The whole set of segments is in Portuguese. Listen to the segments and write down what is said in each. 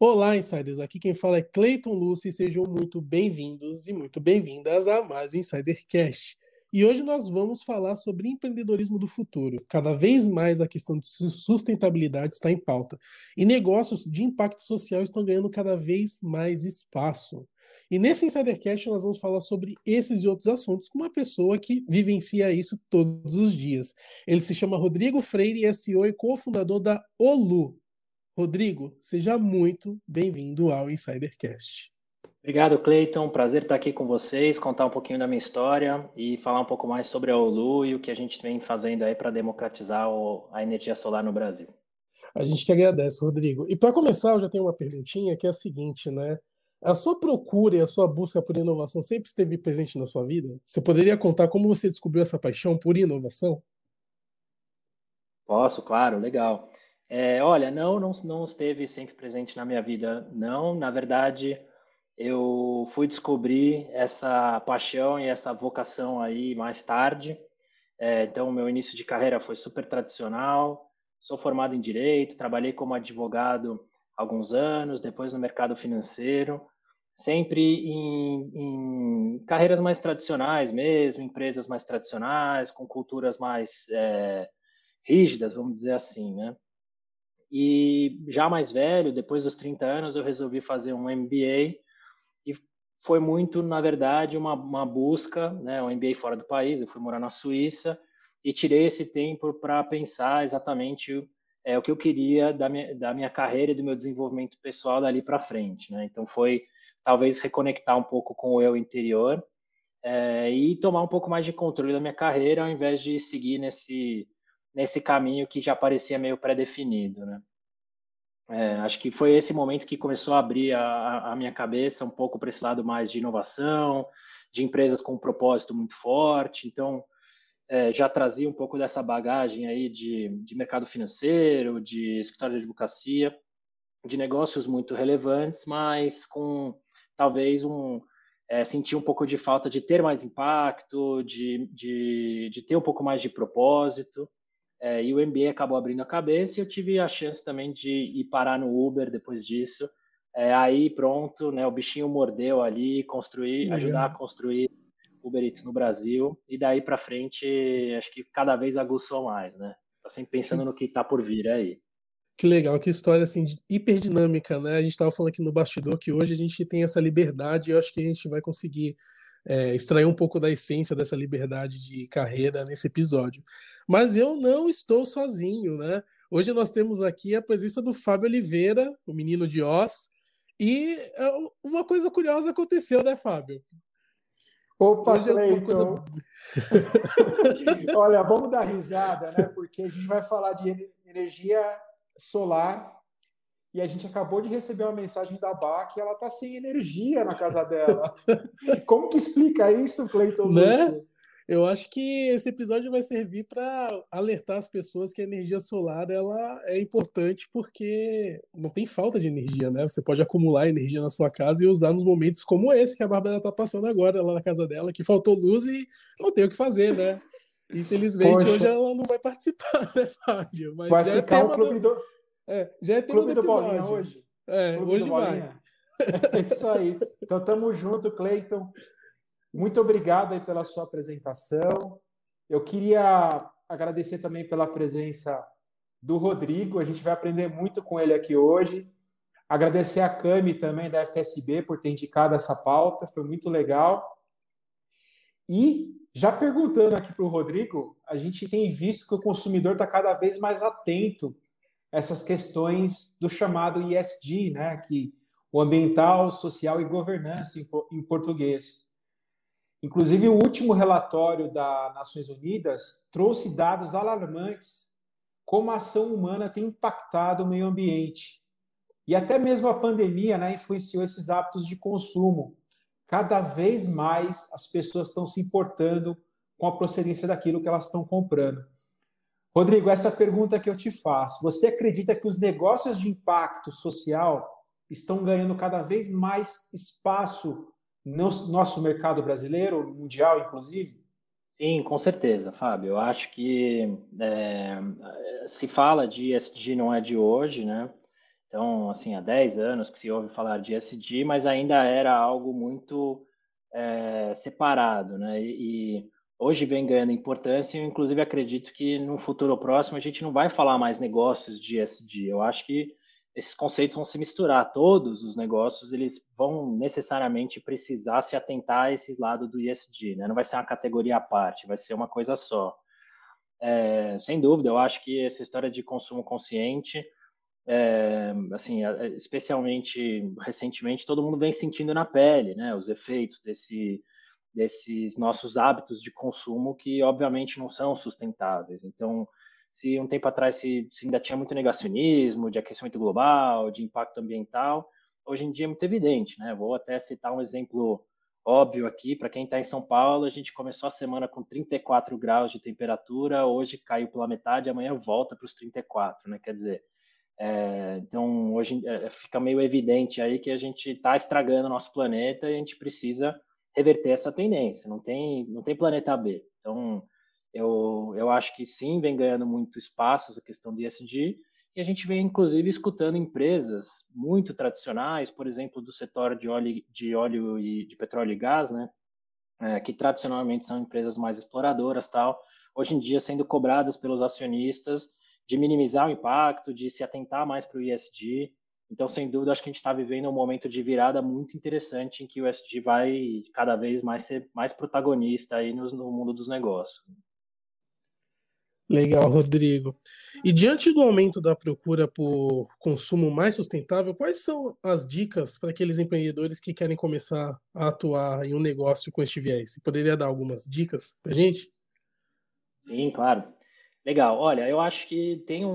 Olá, Insiders! Aqui quem fala é Clayton Lúcio e sejam muito bem-vindos e muito bem-vindas a mais um InsiderCast. E hoje nós vamos falar sobre empreendedorismo do futuro. Cada vez mais a questão de sustentabilidade está em pauta e negócios de impacto social estão ganhando cada vez mais espaço. E nesse InsiderCast nós vamos falar sobre esses e outros assuntos com uma pessoa que vivencia isso todos os dias. Ele se chama Rodrigo Freire e é CEO e cofundador da Holu. Rodrigo, seja muito bem-vindo ao InsiderCast. Obrigado, Clayton. Prazer estar aqui com vocês, contar um pouquinho da minha história e falar um pouco mais sobre a Holu e o que a gente vem fazendo aí para democratizar a energia solar no Brasil. A gente que agradece, Rodrigo. E para começar, eu já tenho uma perguntinha que é a seguinte, né? A sua procura e a sua busca por inovação sempre esteve presente na sua vida? Você poderia contar como você descobriu essa paixão por inovação? Posso, claro, legal. Olha, não esteve sempre presente na minha vida, não. Na verdade, eu fui descobrir essa paixão e essa vocação aí mais tarde. Então, meu início de carreira foi super tradicional. Sou formado em Direito, trabalhei como advogado alguns anos, depois no mercado financeiro, sempre em carreiras mais tradicionais mesmo, empresas mais tradicionais, com culturas mais rígidas, vamos dizer assim, né? E já mais velho, depois dos 30 anos, eu resolvi fazer um MBA e foi muito, na verdade, uma busca, né, um MBA fora do país. Eu fui morar na Suíça e tirei esse tempo para pensar exatamente o que eu queria da minha carreira e do meu desenvolvimento pessoal dali para frente, né? Então foi talvez reconectar um pouco com o eu interior e tomar um pouco mais de controle da minha carreira ao invés de seguir nesse caminho que já parecia meio pré-definido, né? Acho que foi esse momento que começou a abrir a minha cabeça um pouco para esse lado mais de inovação, de empresas com um propósito muito forte. Então, já trazia um pouco dessa bagagem aí de mercado financeiro, de escritório de advocacia, de negócios muito relevantes, mas com talvez sentir um pouco de falta de ter mais impacto, de ter um pouco mais de propósito. E o MBA acabou abrindo a cabeça e eu tive a chance também de ir parar no Uber depois disso. Aí pronto, né, o bichinho mordeu ali, ajudar a construir Uber Eats no Brasil. E daí para frente, acho que cada vez aguçou mais, né? Tá sempre pensando no que tá por vir aí. Que legal, que história assim, hiperdinâmica, né? A gente tava falando aqui no bastidor que hoje a gente tem essa liberdade e eu acho que a gente vai conseguir extrair um pouco da essência dessa liberdade de carreira nesse episódio. Mas eu não estou sozinho, né? Hoje nós temos aqui a presença do Fábio Oliveira, o menino de Oz, e uma coisa curiosa aconteceu, né, Fábio? Opa, Clayton! Coisa... Olha, vamos dar risada, né? Porque a gente vai falar de energia solar e a gente acabou de receber uma mensagem da Bá que ela está sem energia na casa dela. Como que explica isso, Clayton? Né? Eu acho que esse episódio vai servir para alertar as pessoas que a energia solar ela é importante porque não tem falta de energia, né? Você pode acumular energia na sua casa e usar nos momentos como esse que a Barbara está passando agora lá na casa dela, que faltou luz e não tem o que fazer, né? Infelizmente, hoje ela não vai participar, né, Fábio? Mas vai já ficar o clube do... já é tema do episódio hoje. Hoje vai. É isso aí. Então, tamo junto, Clayton. Muito obrigado aí pela sua apresentação. Eu queria agradecer também pela presença do Rodrigo. A gente vai aprender muito com ele aqui hoje. Agradecer a Cami também, da FSB, por ter indicado essa pauta. Foi muito legal. E, já perguntando aqui para o Rodrigo, a gente tem visto que o consumidor está cada vez mais atento essas questões do chamado ESG, né? Que o ambiental, social e governança em português. Inclusive, o último relatório das Nações Unidas trouxe dados alarmantes como a ação humana tem impactado o meio ambiente. E até mesmo a pandemia, né, influenciou esses hábitos de consumo. Cada vez mais as pessoas estão se importando com a procedência daquilo que elas estão comprando. Rodrigo, essa pergunta que eu te faço. Você acredita que os negócios de impacto social estão ganhando cada vez mais espaço no nosso mercado brasileiro, mundial, inclusive? Sim, com certeza, Fábio. Eu acho que se fala de ESG não é de hoje, né? Então, assim, há 10 anos que se ouve falar de ESG, mas ainda era algo muito separado, né? E hoje vem ganhando importância e eu, inclusive, acredito que no futuro próximo a gente não vai falar mais negócios de ESG. Eu acho que esses conceitos vão se misturar. Todos os negócios eles vão necessariamente precisar se atentar a esse lado do ESG, né? Não vai ser uma categoria à parte, vai ser uma coisa só. Sem dúvida, eu acho que essa história de consumo consciente... assim, especialmente recentemente, todo mundo vem sentindo na pele, né, os efeitos desses nossos hábitos de consumo que, obviamente, não são sustentáveis. Então, se um tempo atrás se ainda tinha muito negacionismo, de aquecimento global, de impacto ambiental, hoje em dia é muito evidente, né? Vou até citar um exemplo óbvio aqui, para quem está em São Paulo, a gente começou a semana com 34 graus de temperatura, hoje caiu pela metade, amanhã volta para os 34, né? Quer dizer, então, hoje fica meio evidente aí que a gente está estragando o nosso planeta e a gente precisa reverter essa tendência, não tem planeta B. Então, eu acho que sim, vem ganhando muito espaço essa questão de ESG e a gente vem, inclusive, escutando empresas muito tradicionais, por exemplo, do setor de óleo e de petróleo e gás, né? Que tradicionalmente são empresas mais exploradoras, tal, hoje em dia sendo cobradas pelos acionistas de minimizar o impacto, de se atentar mais para o ESG. Então, sem dúvida, acho que a gente está vivendo um momento de virada muito interessante em que o ESG vai cada vez mais ser mais protagonista aí no mundo dos negócios. Legal, Rodrigo. E diante do aumento da procura por consumo mais sustentável, quais são as dicas para aqueles empreendedores que querem começar a atuar em um negócio com este viés? Você poderia dar algumas dicas para a gente? Sim, claro. Legal, olha, eu acho que tem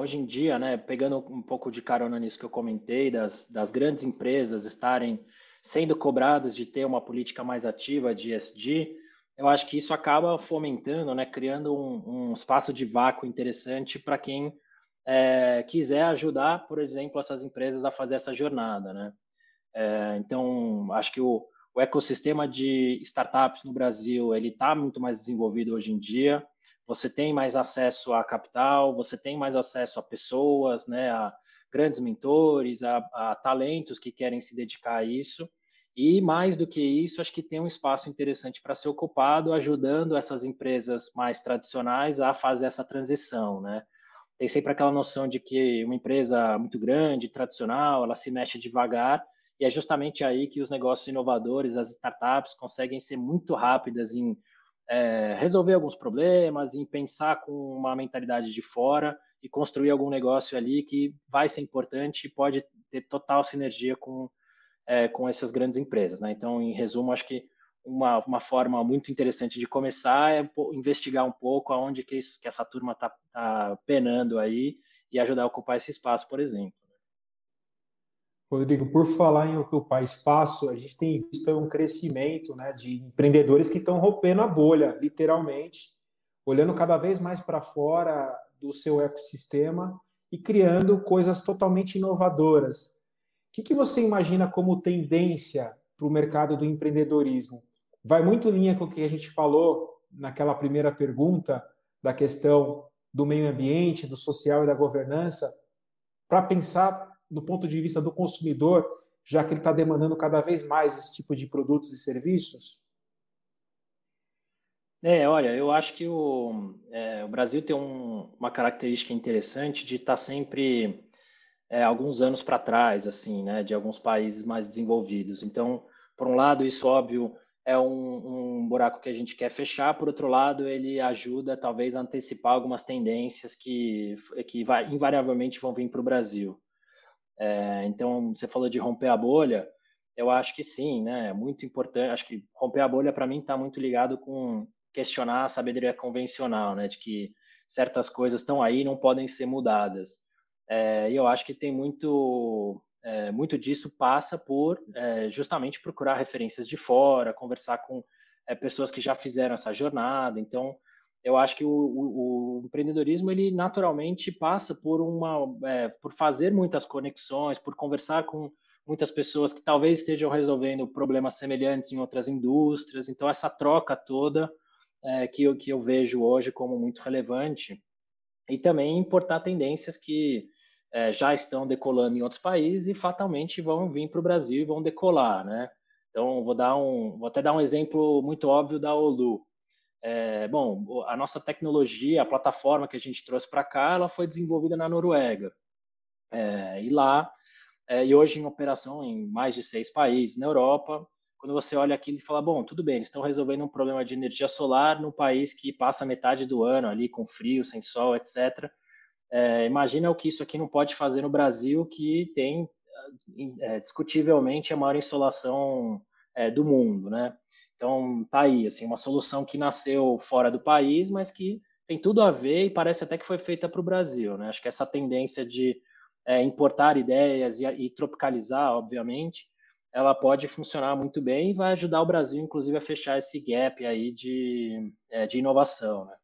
hoje em dia, né, pegando um pouco de carona nisso que eu comentei, das grandes empresas estarem sendo cobradas de ter uma política mais ativa de ESG, eu acho que isso acaba fomentando, né, criando um espaço de vácuo interessante para quem quiser ajudar, por exemplo, essas empresas a fazer essa jornada, né? Então, acho que o ecossistema de startups no Brasil, ele está muito mais desenvolvido hoje em dia. Você tem mais acesso a capital, você tem mais acesso a pessoas, né, a grandes mentores, a talentos que querem se dedicar a isso. E mais do que isso, acho que tem um espaço interessante para ser ocupado, ajudando essas empresas mais tradicionais a fazer essa transição, né? Tem sempre aquela noção de que uma empresa muito grande, tradicional, ela se mexe devagar, e é justamente aí que os negócios inovadores, as startups, conseguem ser muito rápidas em resolver alguns problemas, em pensar com uma mentalidade de fora e construir algum negócio ali que vai ser importante e pode ter total sinergia com essas grandes empresas, né? Então, em resumo, acho que uma forma muito interessante de começar é investigar um pouco aonde que essa turma tá penando aí e ajudar a ocupar esse espaço, por exemplo. Rodrigo, por falar em ocupar espaço, a gente tem visto um crescimento, né, de empreendedores que estão rompendo a bolha, literalmente, olhando cada vez mais para fora do seu ecossistema e criando coisas totalmente inovadoras. O que você imagina como tendência para o mercado do empreendedorismo? Vai muito em linha com o que a gente falou naquela primeira pergunta da questão do meio ambiente, do social e da governança, para pensar do ponto de vista do consumidor, já que ele está demandando cada vez mais esse tipo de produtos e serviços? Olha, eu acho que o Brasil tem uma característica interessante de estar sempre alguns anos para trás, assim, né, de alguns países mais desenvolvidos. Então, por um lado, isso, óbvio, é um buraco que a gente quer fechar, por outro lado, ele ajuda, talvez, a antecipar algumas tendências que invariavelmente vão vir para o Brasil. Então, você falou de romper a bolha, eu acho que sim, né? É muito importante, acho que romper a bolha, para mim, está muito ligado com questionar a sabedoria convencional, né? De que certas coisas estão aí e não podem ser mudadas. E eu acho que tem muito disso passa por justamente procurar referências de fora, conversar com pessoas que já fizeram essa jornada, então... Eu acho que o empreendedorismo, ele naturalmente passa por fazer muitas conexões, por conversar com muitas pessoas que talvez estejam resolvendo problemas semelhantes em outras indústrias. Então, essa troca toda que eu vejo hoje como muito relevante. E também importar tendências que já estão decolando em outros países e fatalmente vão vir para o Brasil e vão decolar, né? Então, vou até dar um exemplo muito óbvio da Holu. Bom, a nossa tecnologia, a plataforma que a gente trouxe para cá, ela foi desenvolvida na Noruega. E hoje em operação em mais de 6 países na Europa. Quando você olha aquilo e fala, bom, tudo bem, eles estão resolvendo um problema de energia solar num país que passa metade do ano ali com frio, sem sol, etc. Imagina o que isso aqui não pode fazer no Brasil, que tem discutivelmente a maior insolação do mundo, né? Então tá aí, assim, uma solução que nasceu fora do país, mas que tem tudo a ver e parece até que foi feita para o Brasil, né? Acho que essa tendência de importar ideias e tropicalizar, obviamente, ela pode funcionar muito bem e vai ajudar o Brasil, inclusive, a fechar esse gap aí de inovação, né?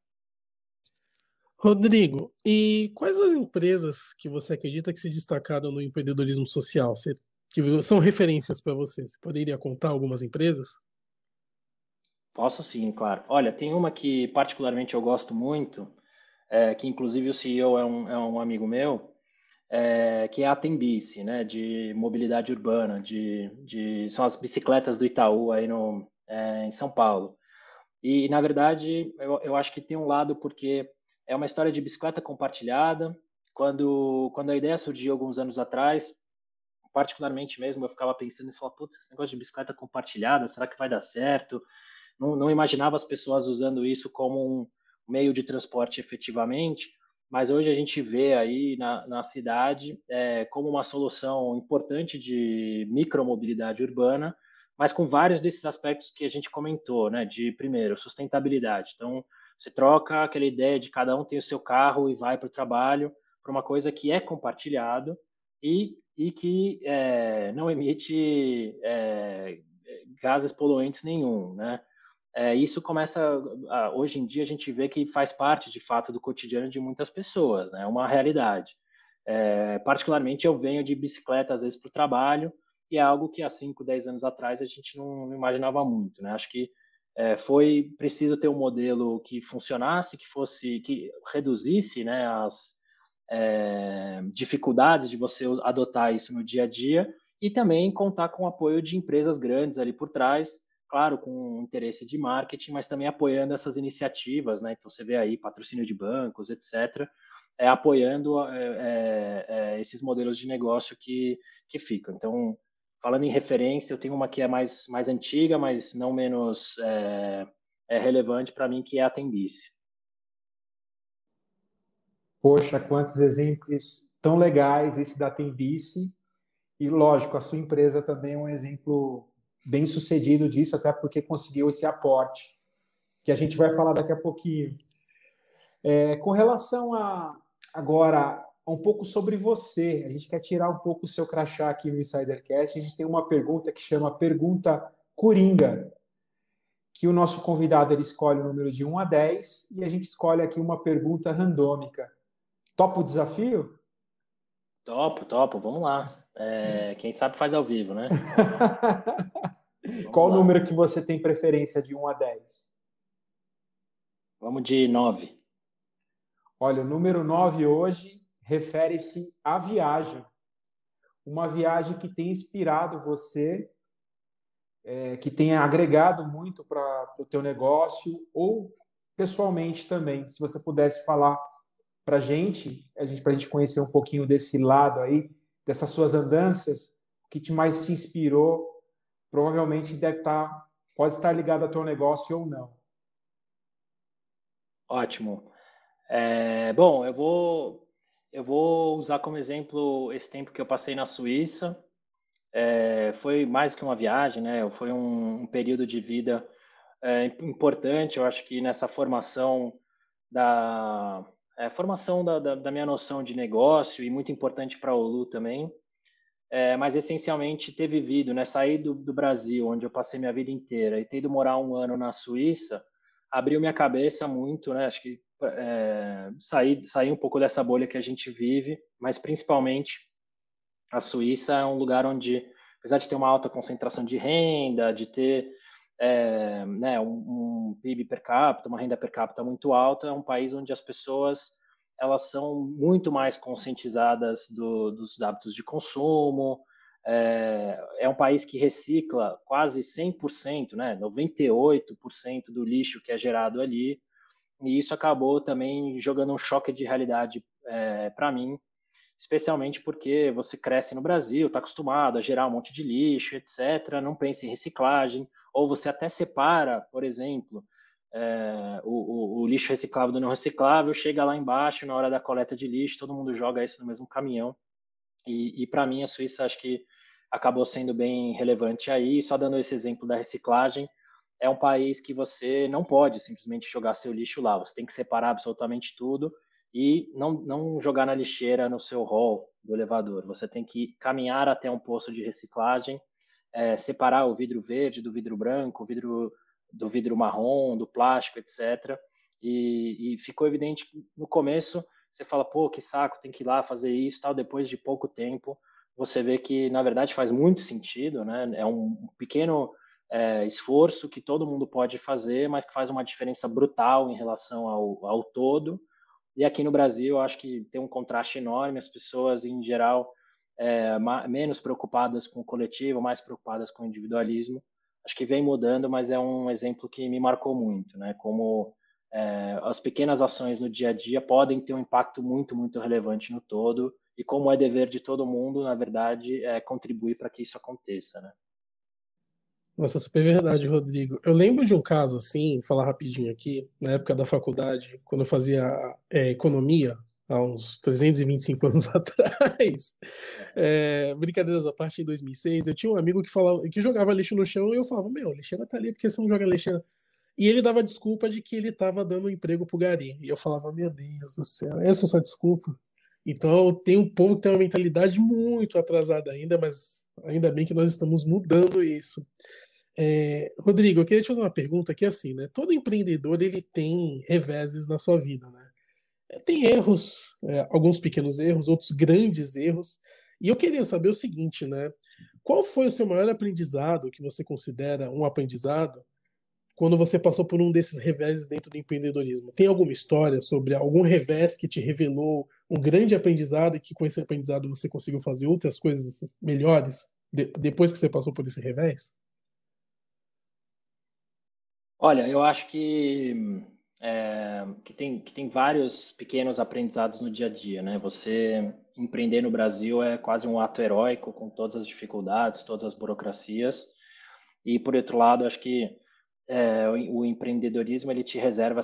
Rodrigo, e quais as empresas que você acredita que se destacaram no empreendedorismo social, que são referências para você? Você poderia contar algumas empresas? Posso sim, claro. Olha, tem uma que particularmente eu gosto muito, que inclusive o CEO é um amigo meu, que é a Tembici, né, de mobilidade urbana, são as bicicletas do Itaú aí em São Paulo. E, na verdade, eu acho que tem um lado porque é uma história de bicicleta compartilhada. Quando a ideia surgiu alguns anos atrás, particularmente mesmo, eu ficava pensando e falava, putz, esse negócio de bicicleta compartilhada, será que vai dar certo? Não imaginava as pessoas usando isso como um meio de transporte efetivamente, mas hoje a gente vê aí na cidade como uma solução importante de micromobilidade urbana, mas com vários desses aspectos que a gente comentou, né? De, primeiro, sustentabilidade. Então, você troca aquela ideia de cada um tem o seu carro e vai para o trabalho, para uma coisa que é compartilhado e que não emite gases poluentes nenhum, né? Isso começa, hoje em dia, a gente vê que faz parte, de fato, do cotidiano de muitas pessoas, né? É uma realidade. Particularmente, eu venho de bicicleta, às vezes, para o trabalho, e é algo que há 5, 10 anos atrás a gente não imaginava muito, né? Acho que foi preciso ter um modelo que funcionasse, que reduzisse, né, as dificuldades de você adotar isso no dia a dia e também contar com o apoio de empresas grandes ali por trás, claro, com interesse de marketing, mas também apoiando essas iniciativas, né? Então você vê aí patrocínio de bancos, etc., apoiando esses modelos de negócio que ficam. Então, falando em referência, eu tenho uma que é mais antiga, mas não menos relevante para mim, que é a Tembici. Poxa, quantos exemplos tão legais esse da Tembici. E, lógico, a sua empresa também é um exemplo bem sucedido disso, até porque conseguiu esse aporte, que a gente vai falar daqui a pouquinho. Com relação agora, um pouco sobre você. A gente quer tirar um pouco o seu crachá aqui no InsiderCast. A gente tem uma pergunta que chama Pergunta Coringa, que o nosso convidado ele escolhe o número de 1 a 10 e a gente escolhe aqui uma pergunta randômica. Topa o desafio? Topo. Vamos lá. Quem sabe faz ao vivo, né? Qual o número que você tem preferência de 1 a 10? Vamos de 9. Olha, o número 9 hoje refere-se à viagem, uma viagem que tem inspirado você, que tem agregado muito para o teu negócio ou pessoalmente também. Se você pudesse falar para a gente conhecer um pouquinho desse lado aí, dessas suas andanças, o que mais te inspirou, provavelmente pode estar ligado ao teu negócio ou não. Ótimo. Bom, eu vou usar como exemplo esse tempo que eu passei na Suíça. Foi mais que uma viagem, né? Foi um período de vida importante, eu acho que nessa formação da minha noção de negócio e muito importante para a Holu também. Mas essencialmente ter vivido, né? Sair do Brasil, onde eu passei minha vida inteira, e ter ido morar um ano na Suíça, abriu minha cabeça muito, né? Acho que sair um pouco dessa bolha que a gente vive, mas principalmente a Suíça é um lugar onde, apesar de ter uma alta concentração de renda, de ter um PIB per capita, uma renda per capita muito alta, é um país onde as pessoas elas são muito mais conscientizadas dos hábitos de consumo. É um país que recicla quase 100%, né? 98% do lixo que é gerado ali, e isso acabou também jogando um choque de realidade para mim, especialmente porque você cresce no Brasil, está acostumado a gerar um monte de lixo, etc., não pensa em reciclagem, ou você até separa, por exemplo, o lixo reciclável do não reciclável, chega lá embaixo na hora da coleta de lixo, todo mundo joga isso no mesmo caminhão. E para mim, a Suíça acho que acabou sendo bem relevante aí. Só dando esse exemplo da reciclagem, é um país que você não pode simplesmente jogar seu lixo lá. Você tem que separar absolutamente tudo e não jogar na lixeira no seu hall do elevador. Você tem que caminhar até um posto de reciclagem, separar o vidro verde do vidro branco, do vidro marrom, do plástico, etc. E ficou evidente no começo. Você fala, pô, que saco, tem que ir lá fazer isso, tal. Depois de pouco tempo, você vê que, na verdade, faz muito sentido, né? É um pequeno esforço que todo mundo pode fazer, mas que faz uma diferença brutal em relação ao todo. E aqui no Brasil, eu acho que tem um contraste enorme. As pessoas, em geral, menos preocupadas com o coletivo, mais preocupadas com o individualismo. Acho que vem mudando, mas é um exemplo que me marcou muito, né? Como as pequenas ações no dia a dia podem ter um impacto muito, muito relevante no todo, e como é dever de todo mundo, na verdade, contribuir para que isso aconteça, né? Nossa, super verdade, Rodrigo. Eu lembro de um caso assim, vou falar rapidinho aqui, na época da faculdade, quando eu fazia economia, há uns 325 anos atrás, brincadeiras à parte, em 2006, eu tinha um amigo que jogava lixo no chão, e eu falava, meu, lixeira tá ali, porque você não joga lixeira? E ele dava a desculpa de que ele estava dando emprego pro gari. E eu falava, meu Deus do céu, essa é só desculpa? Então, tem um povo que tem uma mentalidade muito atrasada ainda, mas ainda bem que nós estamos mudando isso. Rodrigo, eu queria te fazer uma pergunta que é assim, né? Todo empreendedor, ele tem reveses na sua vida, né? Tem erros, alguns pequenos erros, outros grandes erros. E eu queria saber o seguinte, né? Qual foi o seu maior aprendizado, que você considera um aprendizado, quando você passou por um desses reveses dentro do empreendedorismo? Tem alguma história sobre algum revés que te revelou um grande aprendizado e que com esse aprendizado você conseguiu fazer outras coisas melhores depois que você passou por esse revés? Olha, eu acho que tem vários pequenos aprendizados no dia a dia, né? Você empreender no Brasil é quase um ato heróico, com todas as dificuldades, todas as burocracias. E, por outro lado, acho que o empreendedorismo, ele te reserva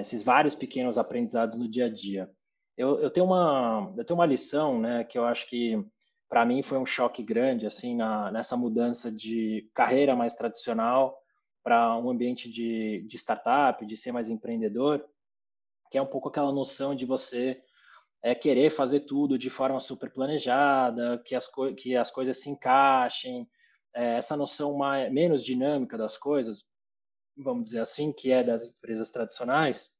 esses vários pequenos aprendizados no dia a dia. Eu tenho uma lição, né, que eu acho que para mim foi um choque grande assim nessa mudança de carreira mais tradicional para um ambiente de startup, de ser mais empreendedor, que é um pouco aquela noção de você querer fazer tudo de forma super planejada, que as coisas se encaixem. Essa noção menos dinâmica das coisas, vamos dizer assim, que é das empresas tradicionais.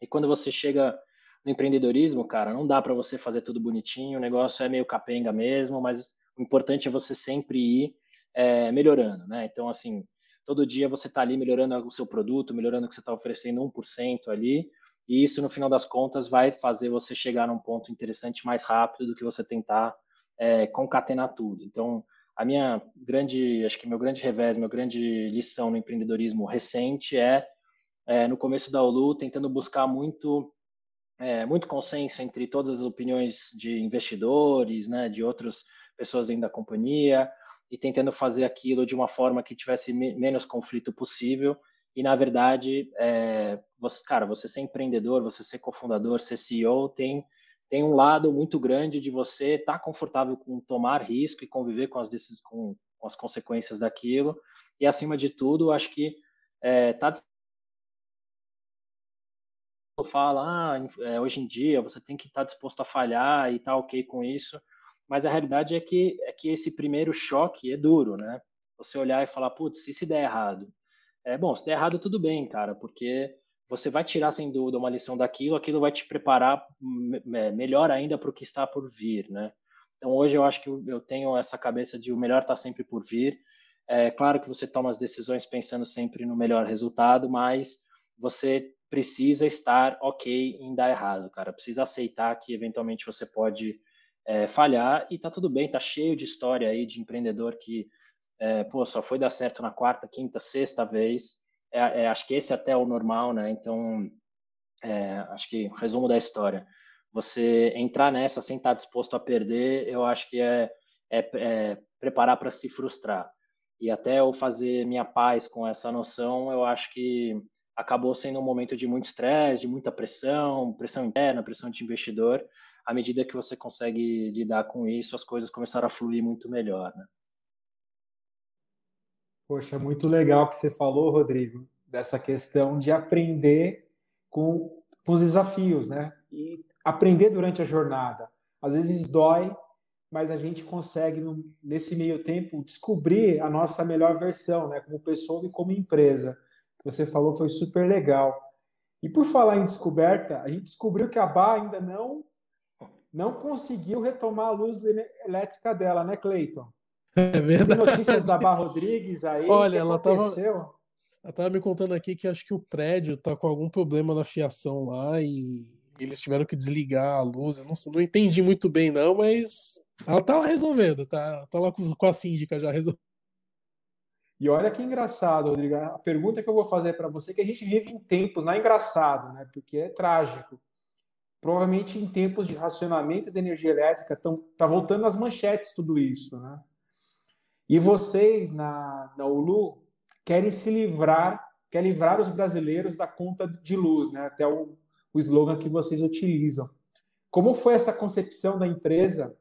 E quando você chega no empreendedorismo, cara, não dá para você fazer tudo bonitinho, o negócio é meio capenga mesmo, mas o importante é você sempre ir melhorando, né? Então, assim, todo dia você está ali melhorando o seu produto, melhorando o que você está oferecendo 1% ali, e isso, no final das contas, vai fazer você chegar num ponto interessante mais rápido do que você tentar concatenar tudo. Então, meu grande revés, minha grande lição no empreendedorismo recente no começo da Holu, tentando buscar muito consenso entre todas as opiniões de investidores, né, de outras pessoas dentro da companhia, e tentando fazer aquilo de uma forma que tivesse menos conflito possível. E, na verdade, você ser empreendedor, você ser cofundador, ser CEO, tem um lado muito grande de você estar confortável com tomar risco e conviver com as consequências daquilo. E, acima de tudo, acho que hoje em dia você tem que estar disposto a falhar e estar ok com isso. Mas a realidade é que esse primeiro choque é duro, né? Você olhar e falar, putz, se der errado? Bom, se der errado, tudo bem, cara, porque você vai tirar, sem dúvida, uma lição daquilo, aquilo vai te preparar melhor ainda para o que está por vir, né? Então, hoje eu acho que eu tenho essa cabeça de o melhor está sempre por vir. É claro que você toma as decisões pensando sempre no melhor resultado, mas você precisa estar ok em dar errado, cara. Precisa aceitar que eventualmente você pode falhar e tá tudo bem, tá cheio de história aí de empreendedor que só foi dar certo na quarta, quinta, sexta vez. Acho que esse até é o normal, né? Então, acho que resumo da história. Você entrar nessa sem estar disposto a perder, eu acho que é preparar para se frustrar. E até eu fazer minha paz com essa noção, eu acho que acabou sendo um momento de muito estresse, de muita pressão, pressão interna, pressão de investidor. À medida que você consegue lidar com isso, as coisas começaram a fluir muito melhor, né? Poxa, muito legal que você falou, Rodrigo, dessa questão de aprender com os desafios, né? E aprender durante a jornada. Às vezes dói, mas a gente consegue, nesse meio tempo, descobrir a nossa melhor versão, né? Como pessoa e como empresa. O que você falou foi super legal. E por falar em descoberta, a gente descobriu que a Bá ainda não conseguiu retomar a luz elétrica dela, né, Clayton? É verdade. Tem notícias da Barbara Rodrigues aí? Olha, ela estava me contando aqui que acho que o prédio está com algum problema na fiação lá e eles tiveram que desligar a luz. Eu não entendi muito bem, não, mas ela está lá resolvendo. Está lá com a síndica já resolvendo. E olha que engraçado, Rodrigo. A pergunta que eu vou fazer para você é que a gente vive em tempos, não é engraçado, né? Porque é trágico. Provavelmente em tempos de racionamento de energia elétrica, está voltando às manchetes tudo isso, né? E vocês, na Holu, querem livrar os brasileiros da conta de luz, né? Até o slogan que vocês utilizam. Como foi essa concepção da empresa,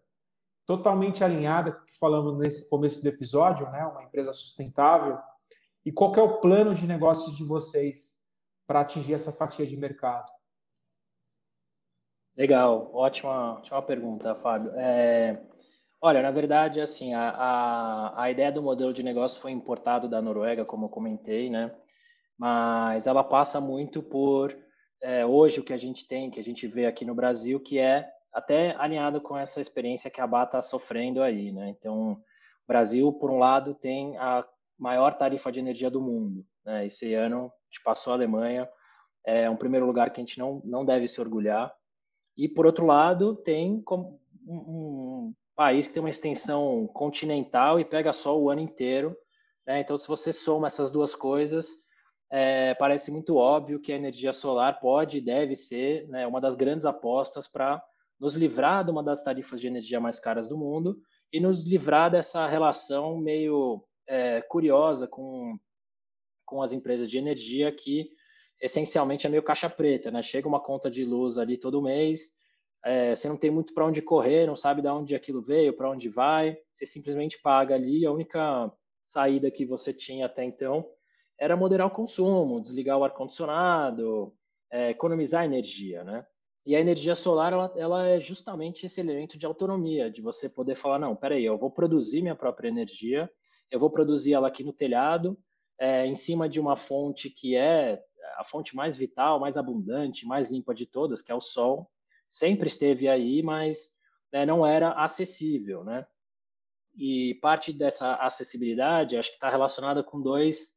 totalmente alinhada com o que falamos nesse começo do episódio, né? Uma empresa sustentável, e qual que é o plano de negócios de vocês para atingir essa fatia de mercado? Legal, ótima pergunta, Fábio. Olha, na verdade, assim, a ideia do modelo de negócio foi importado da Noruega, como eu comentei, né? Mas ela passa muito por, hoje, o que a gente tem, que a gente vê aqui no Brasil, que é até alinhado com essa experiência que a Bá está sofrendo aí, né? Então, o Brasil, por um lado, tem a maior tarifa de energia do mundo, né? Esse ano, a gente passou a Alemanha, é um primeiro lugar que a gente não deve se orgulhar. E, por outro lado, tem como um país que tem uma extensão continental e pega sol o ano inteiro, né? Então, se você soma essas duas coisas, parece muito óbvio que a energia solar pode e deve ser, né, uma das grandes apostas para nos livrar de uma das tarifas de energia mais caras do mundo e nos livrar dessa relação meio curiosa com as empresas de energia que, essencialmente, é meio caixa preta, né? Chega uma conta de luz ali todo mês, você não tem muito para onde correr, não sabe de onde aquilo veio, para onde vai, você simplesmente paga ali. A única saída que você tinha até então era moderar o consumo, desligar o ar-condicionado, economizar energia, né? E a energia solar, ela é justamente esse elemento de autonomia, de você poder falar, não, peraí, eu vou produzir minha própria energia, eu vou produzir ela aqui no telhado, em cima de uma fonte que é a fonte mais vital, mais abundante, mais limpa de todas, que é o sol. Sempre esteve aí, mas não era acessível, né? E parte dessa acessibilidade, acho que está relacionada com dois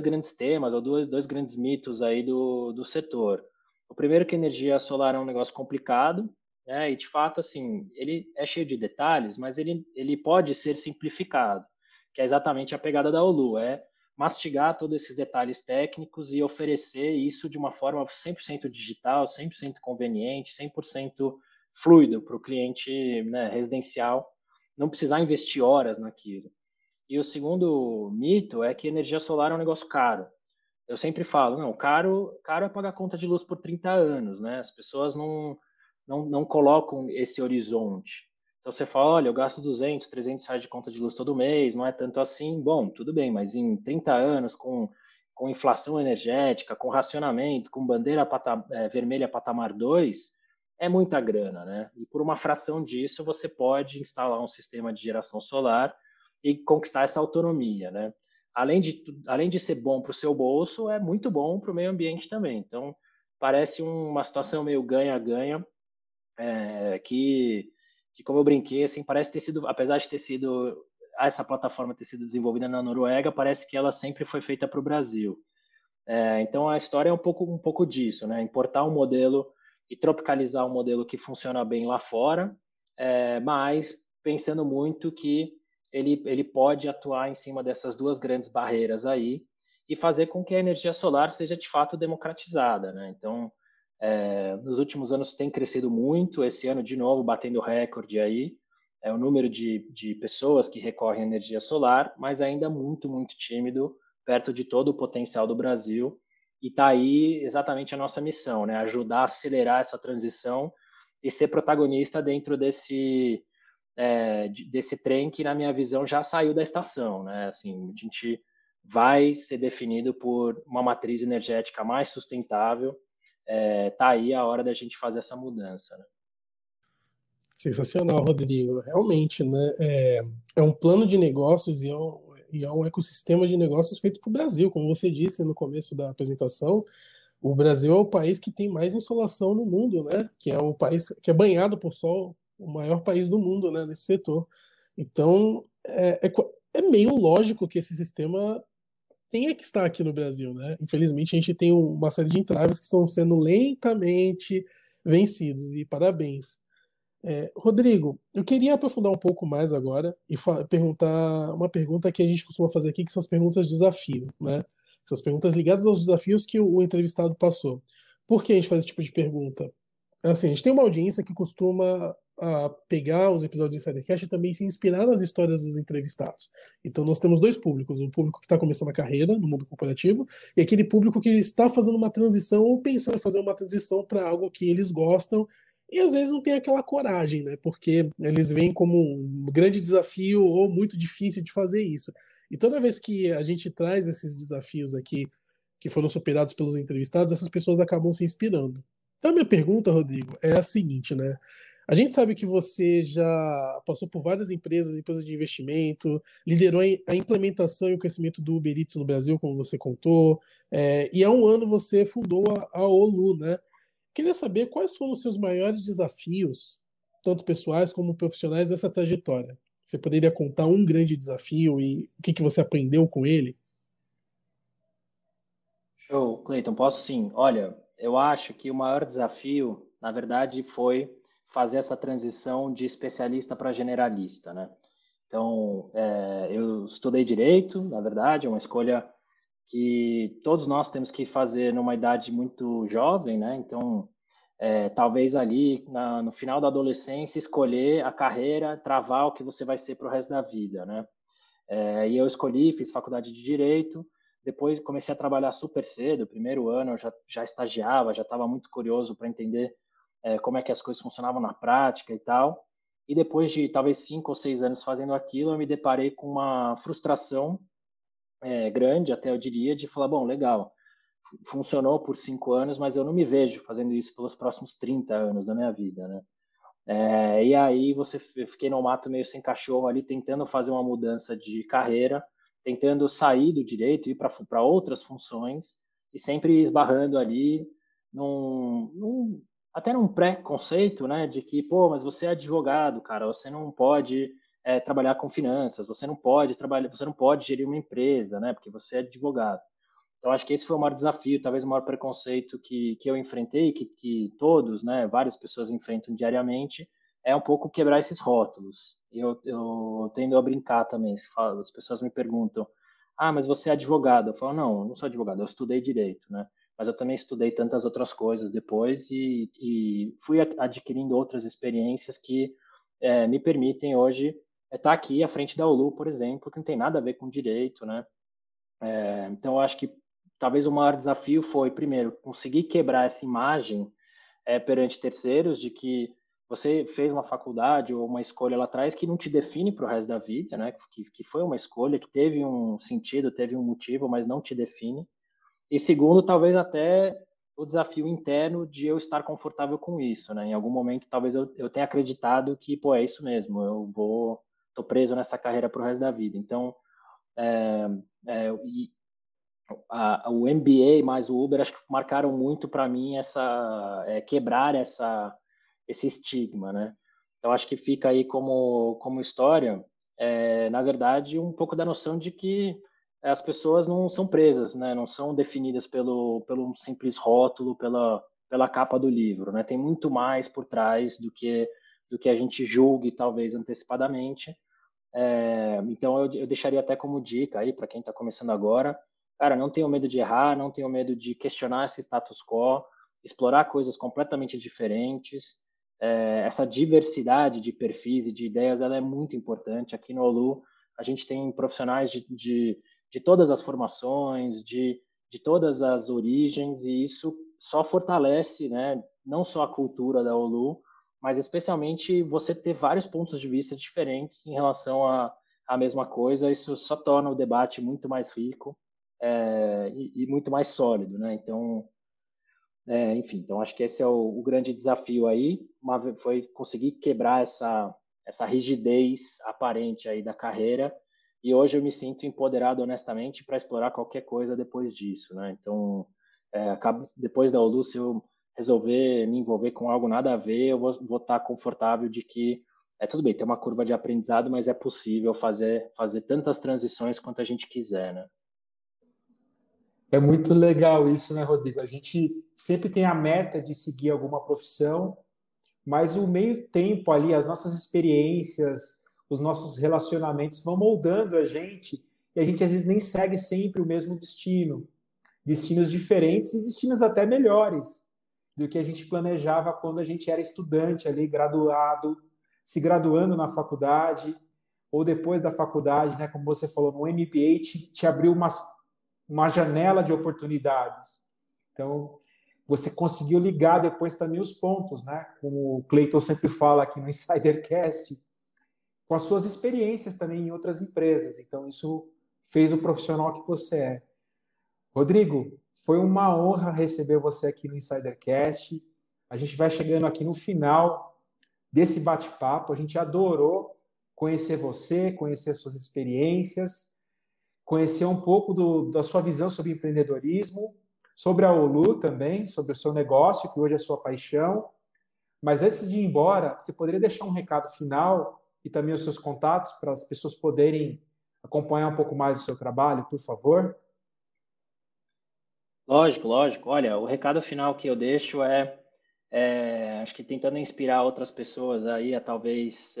grandes temas, ou dois grandes mitos aí do setor. O primeiro é que a energia solar é um negócio complicado, né? E de fato, assim, ele é cheio de detalhes, mas ele pode ser simplificado, que é exatamente a pegada da Holu, mastigar todos esses detalhes técnicos e oferecer isso de uma forma 100% digital, 100% conveniente, 100% fluido para o cliente, né, residencial, não precisar investir horas naquilo. E o segundo mito é que energia solar é um negócio caro. Eu sempre falo, não, caro é pagar conta de luz por 30 anos, né? As pessoas não colocam esse horizonte. Então você fala, olha, eu gasto 200, 300 reais de conta de luz todo mês, não é tanto assim. Bom, tudo bem, mas em 30 anos, com inflação energética, com racionamento, com bandeira vermelha patamar 2, é muita grana, né? E por uma fração disso, você pode instalar um sistema de geração solar e conquistar essa autonomia, né? Além de ser bom para o seu bolso, é muito bom para o meio ambiente também. Então, parece uma situação meio ganha-ganha, que, como eu brinquei, assim, parece ter sido, apesar de ter sido, essa plataforma ter sido desenvolvida na Noruega, parece que ela sempre foi feita para o Brasil. Então, a história é um pouco disso, né? Importar um modelo e tropicalizar um modelo que funciona bem lá fora, mas pensando muito que ele pode atuar em cima dessas duas grandes barreiras aí e fazer com que a energia solar seja, de fato, democratizada, né? Então, nos últimos anos tem crescido muito, esse ano, de novo, batendo recorde aí, o número de pessoas que recorrem à energia solar, mas ainda muito, muito tímido, perto de todo o potencial do Brasil, e está aí exatamente a nossa missão, né? Ajudar a acelerar essa transição e ser protagonista dentro desse trem que, na minha visão, já saiu da estação, né? Assim, a gente vai ser definido por uma matriz energética mais sustentável. Está aí a hora da gente fazer essa mudança, né? Sensacional, Rodrigo. Realmente, né? É um plano de negócios e é um ecossistema de negócios feito para o Brasil. Como você disse no começo da apresentação, o Brasil é o país que tem mais insolação no mundo, né? Que é o país que é banhado por sol, o maior país do mundo, né, nesse setor. Então, é meio lógico que esse sistema tenha que estar aqui no Brasil, né? Infelizmente, a gente tem uma série de entraves que estão sendo lentamente vencidos, e parabéns. Rodrigo, eu queria aprofundar um pouco mais agora e perguntar uma pergunta que a gente costuma fazer aqui, que são as perguntas de desafio, né? São as perguntas ligadas aos desafios que o entrevistado passou. Por que a gente faz esse tipo de pergunta? Assim, a gente tem uma audiência que costuma pegar os episódios do InsiderCast e também se inspirar nas histórias dos entrevistados. Então nós temos dois públicos, o público que está começando a carreira no mundo corporativo e aquele público que está fazendo uma transição ou pensando em fazer uma transição para algo que eles gostam e às vezes não tem aquela coragem, né? Porque eles veem como um grande desafio ou muito difícil de fazer isso. E toda vez que a gente traz esses desafios aqui que foram superados pelos entrevistados, essas pessoas acabam se inspirando. Então, a minha pergunta, Rodrigo, é a seguinte, né? A gente sabe que você já passou por várias empresas de investimento, liderou a implementação e o crescimento do Uber Eats no Brasil, como você contou, e há um ano você fundou a Holu, né? Queria saber quais foram os seus maiores desafios, tanto pessoais como profissionais, nessa trajetória. Você poderia contar um grande desafio e o que você aprendeu com ele? Show, Clayton, posso sim. Olha, eu acho que o maior desafio, na verdade, foi fazer essa transição de especialista para generalista, né? Então, eu estudei direito, na verdade, é uma escolha que todos nós temos que fazer numa idade muito jovem, né? Então, talvez ali no final da adolescência, escolher a carreira, travar o que você vai ser para o resto da vida, né? E eu escolhi, fiz faculdade de direito. Depois comecei a trabalhar super cedo, primeiro ano eu já estagiava, já estava muito curioso para entender como é que as coisas funcionavam na prática e tal. E depois de talvez 5 ou 6 anos fazendo aquilo, eu me deparei com uma frustração grande, até eu diria, de falar, bom, legal, funcionou por 5 anos, mas eu não me vejo fazendo isso pelos próximos 30 anos da minha vida, né? E aí eu fiquei no mato meio sem cachorro ali, tentando fazer uma mudança de carreira, tentando sair do direito e ir para outras funções e sempre esbarrando ali até num pré-conceito, né, de que, pô, mas você é advogado, cara, você não pode trabalhar com finanças, você não pode gerir uma empresa, né, porque você é advogado. Então, acho que esse foi o maior desafio, talvez o maior preconceito que eu enfrentei, que todos, né, várias pessoas enfrentam diariamente, é um pouco quebrar esses rótulos. Eu tendo a brincar também, as pessoas me perguntam, ah, mas você é advogado? Eu falo, não, eu não sou advogado, eu estudei direito, né? Mas eu também estudei tantas outras coisas depois e fui adquirindo outras experiências que me permitem hoje estar aqui à frente da Holu, por exemplo, que não tem nada a ver com direito, né? Então, eu acho que talvez o maior desafio foi, primeiro, conseguir quebrar essa imagem perante terceiros de que você fez uma faculdade ou uma escolha lá atrás que não te define para o resto da vida, né? Que foi uma escolha, que teve um sentido, teve um motivo, mas não te define. E segundo, talvez até o desafio interno de eu estar confortável com isso, né? Em algum momento, talvez eu tenha acreditado que, pô, é isso mesmo, tô preso nessa carreira para o resto da vida. Então, o MBA mais o Uber, acho que marcaram muito para mim quebrar esse estigma, né? Então, acho que fica aí como história, na verdade, um pouco da noção de que as pessoas não são presas, né? Não são definidas pelo simples rótulo, pela capa do livro, né? Tem muito mais por trás do que a gente julgue, talvez, antecipadamente. Então, eu deixaria até como dica aí para quem está começando agora, cara, não tenho medo de errar, não tenho medo de questionar esse status quo, explorar coisas completamente diferentes. Essa diversidade de perfis e de ideias, ela é muito importante. Aqui no Holu, a gente tem profissionais de todas as formações, de todas as origens, e isso só fortalece, né, não só a cultura da Holu, mas especialmente você ter vários pontos de vista diferentes em relação à mesma coisa. Isso só torna o debate muito mais rico e muito mais sólido, né? Então, então acho que esse é o grande desafio aí, foi conseguir quebrar essa rigidez aparente aí da carreira, e hoje eu me sinto empoderado, honestamente, para explorar qualquer coisa depois disso, né? Então, depois da Holu, se eu resolver me envolver com algo nada a ver, eu vou estar confortável de que, tudo bem, tem uma curva de aprendizado, mas é possível fazer tantas transições quanto a gente quiser, né? É muito legal isso, né, Rodrigo? A gente sempre tem a meta de seguir alguma profissão, mas o meio tempo ali, as nossas experiências, os nossos relacionamentos vão moldando a gente, e a gente às vezes nem segue sempre o mesmo destino. Destinos diferentes e destinos até melhores do que a gente planejava quando a gente era estudante ali, se graduando na faculdade, ou depois da faculdade, né, como você falou, no MBA te abriu uma janela de oportunidades. Então, você conseguiu ligar depois também os pontos, né? Como o Clayton sempre fala aqui no InsiderCast, com as suas experiências também em outras empresas. Então, isso fez o profissional que você é. Rodrigo, foi uma honra receber você aqui no InsiderCast. A gente vai chegando aqui no final desse bate-papo. A gente adorou conhecer você, conhecer suas experiências, conhecer um pouco da sua visão sobre empreendedorismo, sobre a Holu também, sobre o seu negócio, que hoje é sua paixão. Mas antes de ir embora, você poderia deixar um recado final e também os seus contatos para as pessoas poderem acompanhar um pouco mais o seu trabalho, por favor? Lógico. Olha, o recado final que eu deixo acho que tentando inspirar outras pessoas aí a talvez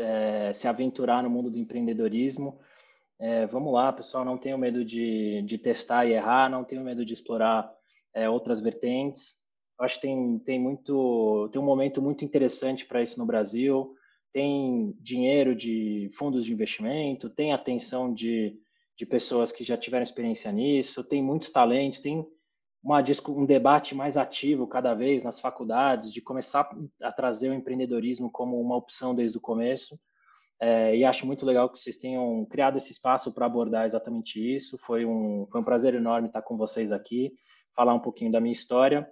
se aventurar no mundo do empreendedorismo. Vamos lá, pessoal, não tenho medo de testar e errar, não tenho medo de explorar outras vertentes. Eu acho que tem um momento muito interessante para isso no Brasil, tem dinheiro de fundos de investimento, tem atenção de pessoas que já tiveram experiência nisso, tem muitos talentos, tem um debate mais ativo cada vez nas faculdades, de começar a trazer o empreendedorismo como uma opção desde o começo. E acho muito legal que vocês tenham criado esse espaço para abordar exatamente isso. Foi um prazer enorme estar com vocês aqui, falar um pouquinho da minha história.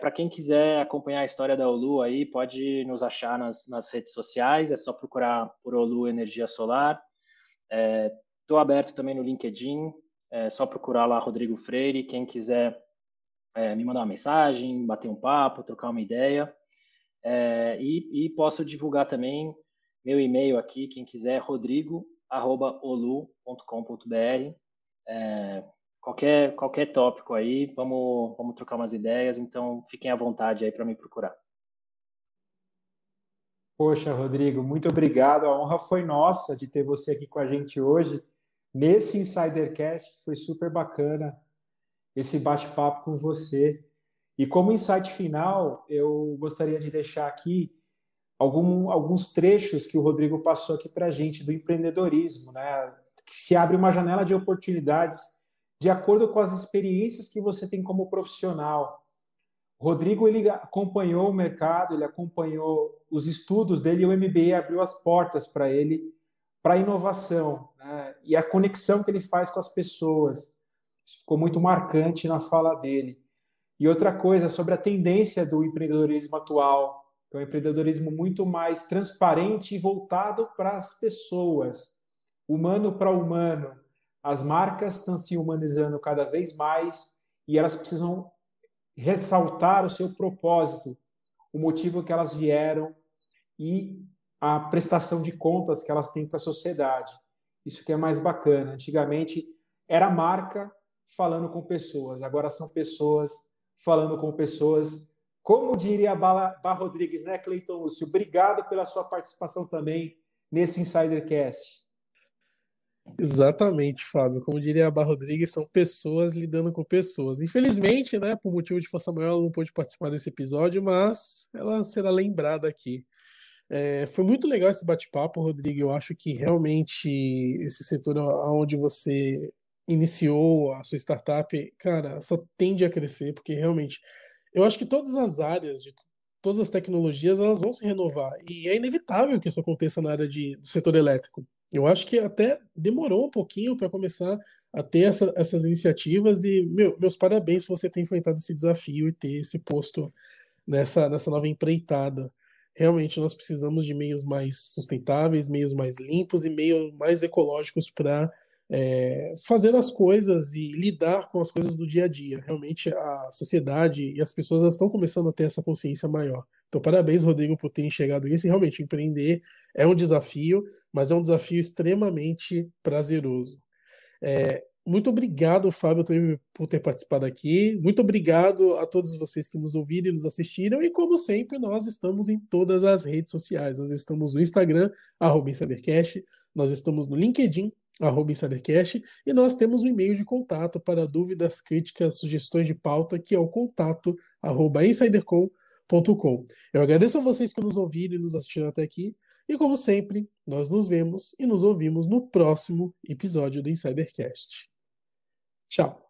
Para quem quiser acompanhar a história da Holu, aí, pode nos achar nas redes sociais, é só procurar por Holu Energia Solar. Estou aberto também no LinkedIn, é só procurar lá Rodrigo Freire. Quem quiser me mandar uma mensagem, bater um papo, trocar uma ideia. E posso divulgar também meu e-mail aqui, quem quiser, é rodrigo@holu.com.br. Qualquer tópico aí, vamos trocar umas ideias, então fiquem à vontade aí para me procurar. Poxa, Rodrigo, muito obrigado. A honra foi nossa de ter você aqui com a gente hoje, nesse InsiderCast. Foi super bacana esse bate-papo com você. E como insight final, eu gostaria de deixar aqui alguns trechos que o Rodrigo passou aqui para a gente do empreendedorismo, né? Que se abre uma janela de oportunidades de acordo com as experiências que você tem como profissional. O Rodrigo, ele acompanhou o mercado, ele acompanhou os estudos dele, e o MBA abriu as portas para ele, para a inovação, né? E a conexão que ele faz com as pessoas. Isso ficou muito marcante na fala dele. E outra coisa, sobre a tendência do empreendedorismo atual, é um empreendedorismo muito mais transparente e voltado para as pessoas, humano para humano. As marcas estão se humanizando cada vez mais e elas precisam ressaltar o seu propósito, o motivo que elas vieram e a prestação de contas que elas têm para a sociedade. Isso que é mais bacana. Antigamente, Era marca falando com pessoas, agora são pessoas falando com pessoas. Como diria a Barbara Rodrigues, né, Clayton Lúcio? Obrigado pela sua participação também nesse InsiderCast. Exatamente, Fábio. Como diria a Barbara Rodrigues, são pessoas lidando com pessoas. Infelizmente, né, por motivo de força maior, ela não pôde participar desse episódio, mas ela será lembrada aqui. Foi muito legal esse bate-papo, Rodrigo. Eu acho que realmente esse setor onde você iniciou a sua startup, cara, só tende a crescer, porque realmente eu acho que todas as áreas, de todas as tecnologias, elas vão se renovar. E é inevitável que isso aconteça na área do setor elétrico. Eu acho que até demorou um pouquinho para começar a ter essas iniciativas e, meus parabéns por você ter enfrentado esse desafio e ter esse posto nessa nova empreitada. Realmente, nós precisamos de meios mais sustentáveis, meios mais limpos e meios mais ecológicos para fazer as coisas e lidar com as coisas do dia a dia. Realmente, a sociedade e as pessoas estão começando a ter essa consciência maior. Então, parabéns, Rodrigo, por ter enxergado isso. E realmente, empreender é um desafio, mas é um desafio extremamente prazeroso. Muito obrigado, Fábio, também por ter participado aqui. Muito obrigado a todos vocês que nos ouviram e nos assistiram. E, como sempre, nós estamos em todas as redes sociais. Nós estamos no Instagram, @InsiderCast. Nós estamos no LinkedIn, @InsiderCast. E nós temos um e-mail de contato para dúvidas, críticas, sugestões de pauta, que é o contato, @insidercom.com. Eu agradeço a vocês que nos ouviram e nos assistiram até aqui. E, como sempre, nós nos vemos e nos ouvimos no próximo episódio do InsiderCast. Tchau!